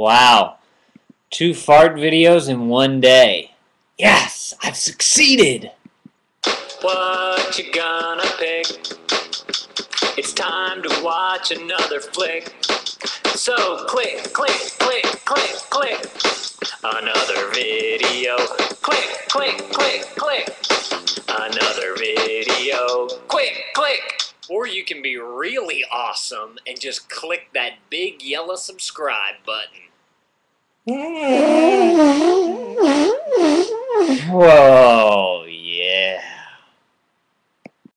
Wow. 2 fart videos in 1 day. Yes! I've succeeded! What you gonna pick? It's time to watch another flick. So click, click, click, click, click. Another video. Click, click, click, click. Another video. Click, click. Or you can be really awesome and just click that big yellow subscribe button. Whoa.